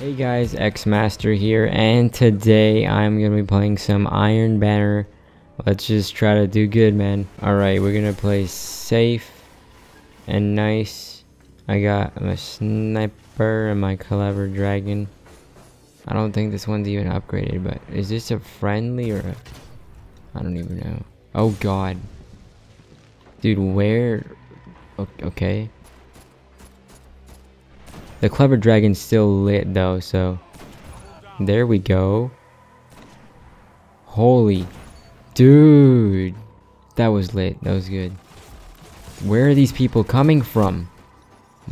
Hey guys, Xmaster here, and today I'm gonna be playing some Iron Banner. Let's just try to do good, man. Alright, we're gonna play safe and nice. I got my sniper and my Clever Dragon. I don't think this one's even upgraded, but is this a friendly or a... I don't even know. Oh god. Dude, where... okay. The Clever Dragon's still lit though, so there we go. Holy dude, that was lit. That was good. Where are these people coming from?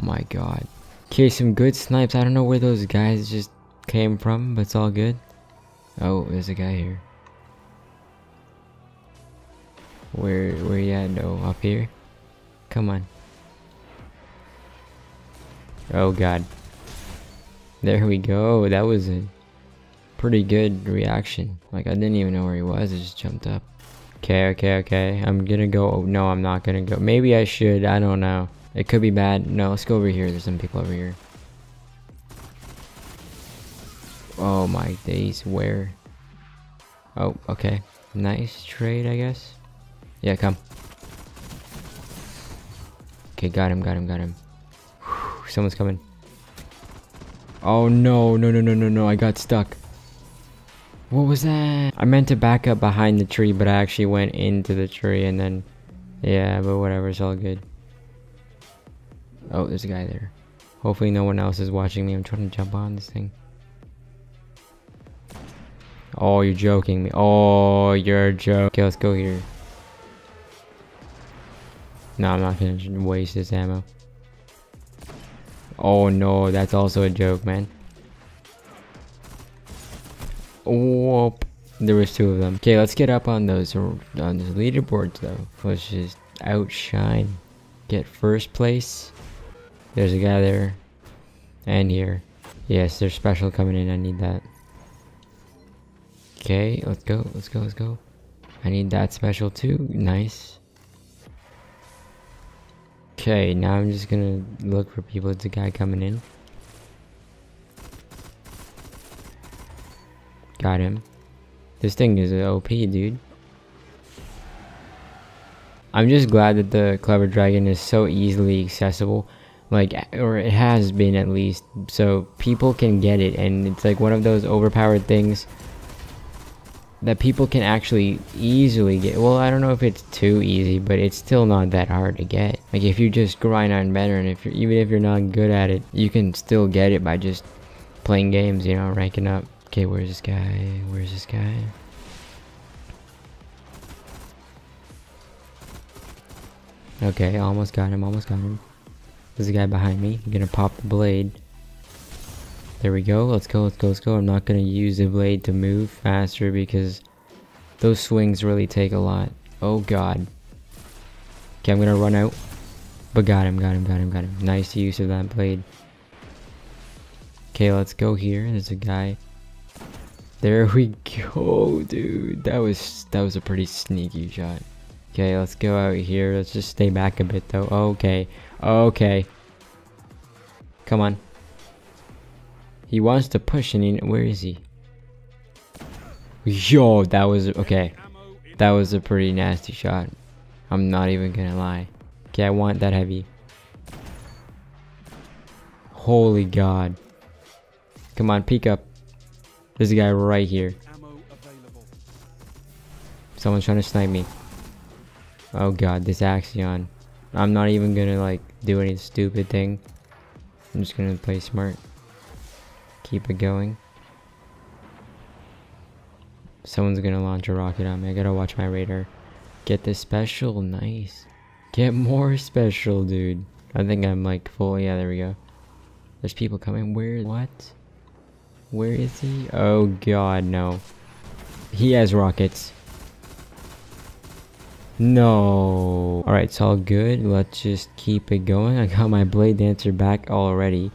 My god. Okay, some good snipes. I don't know where those guys just came from, but it's all good. Oh, there's a guy here. Where you at? No, up here. Come on. Oh god. There we go. That was a pretty good reaction. Like, I didn't even know where he was. I just jumped up. Okay. I'm gonna go. Oh no, I'm not gonna go. Maybe I should. I don't know. It could be bad. No, let's go over here. There's some people over here. Oh my days. Where? Oh, okay. Nice trade, I guess. Yeah, come. Okay, got him. Someone's coming. Oh no, I got stuck. What was that? I meant to back up behind the tree, but I actually went into the tree and then... yeah, but whatever, it's all good. Oh, there's a guy there. Hopefully no one else is watching me. I'm trying to jump on this thing. Oh, you're joking me. Oh, you're joking. Okay, let's go here. No, I'm not gonna waste this ammo. Oh no, that's also a joke, man. Whoop. There was two of them. Okay, let's get up on those leaderboards though. Let's just outshine. Get first place. There's a guy there. And here. Yes, there's special coming in. I need that. Okay, let's go. I need that special too. Nice. Okay, now I'm just gonna look for people. It's a guy coming in. Got him. This thing is an OP, dude. I'm just glad that the Clever Dragon is so easily accessible. Like, or it has been at least. So people can get it, and it's like one of those overpowered things that people can actually easily get. Well, I don't know if it's too easy, but it's still not that hard to get. Like, if you just grind on better, and if you're, even if you're not good at it, you can still get it by just playing games, you know, ranking up. Okay, where's this guy? Okay, almost got him. There's a guy behind me. I'm gonna pop the blade. There we go. Let's go. I'm not gonna use the blade to move faster because those swings really take a lot. Oh god. Okay, I'm gonna run out. But got him. Nice use of that blade. Okay, let's go here. There's a guy. There we go, dude. That was a pretty sneaky shot. Okay, let's go out here. Let's just stay back a bit though. Okay. Come on. He wants to push and he, where is he? Yo, that was, okay. That was a pretty nasty shot. I'm not even gonna lie. Okay, I want that heavy. Holy god. Come on, peek up. There's a guy right here. Someone's trying to snipe me. Oh god, this Axion. I'm not even gonna like do any stupid thing. I'm just gonna play smart. Keep it going. Someone's gonna launch a rocket on me. I gotta watch my radar. Get this special. Nice. Get more special, dude. I think I'm like full. Yeah, there we go. There's people coming. Where? What? Where is he? Oh god, no. He has rockets. No. Alright, it's all good. Let's just keep it going. I got my Blade Dancer back already.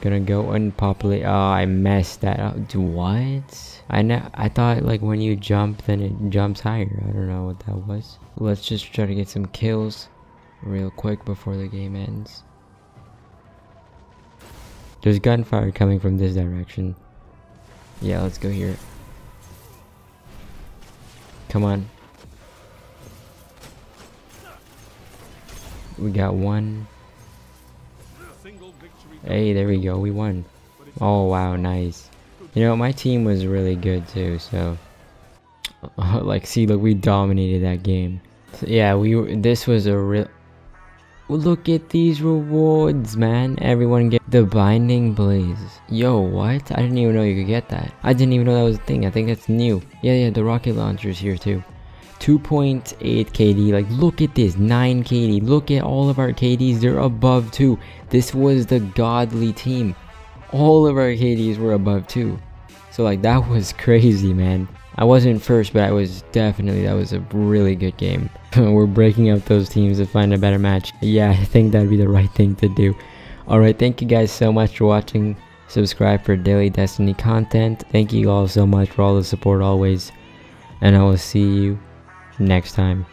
Gonna go and populate. Oh, I messed that up. What? I thought like when you jump, then it jumps higher. I don't know what that was. Let's just try to get some kills real quick before the game ends. There's gunfire coming from this direction. Yeah, let's go here. Come on. We got one. Hey, there we go. We won. Oh, wow. Nice. You know, my team was really good too, so... like, see, look, we dominated that game. So, yeah, this was a real... Look at these rewards, man. Everyone get the Binding Blaze. Yo, what? I didn't even know you could get that. I didn't even know that was a thing. I think that's new. Yeah, the rocket launcher's here too. 2.8 KD. Like, look at this. 9 KD. Look at all of our KDs. They're above 2. This was the godly team. All of our KDs were above 2. So, like, that was crazy, man. I wasn't first, but I was definitely, that was a really good game. We're breaking up those teams to find a better match. Yeah, I think that'd be the right thing to do. Alright, thank you guys so much for watching. Subscribe for daily Destiny content. Thank you all so much for all the support always. And I will see you next time.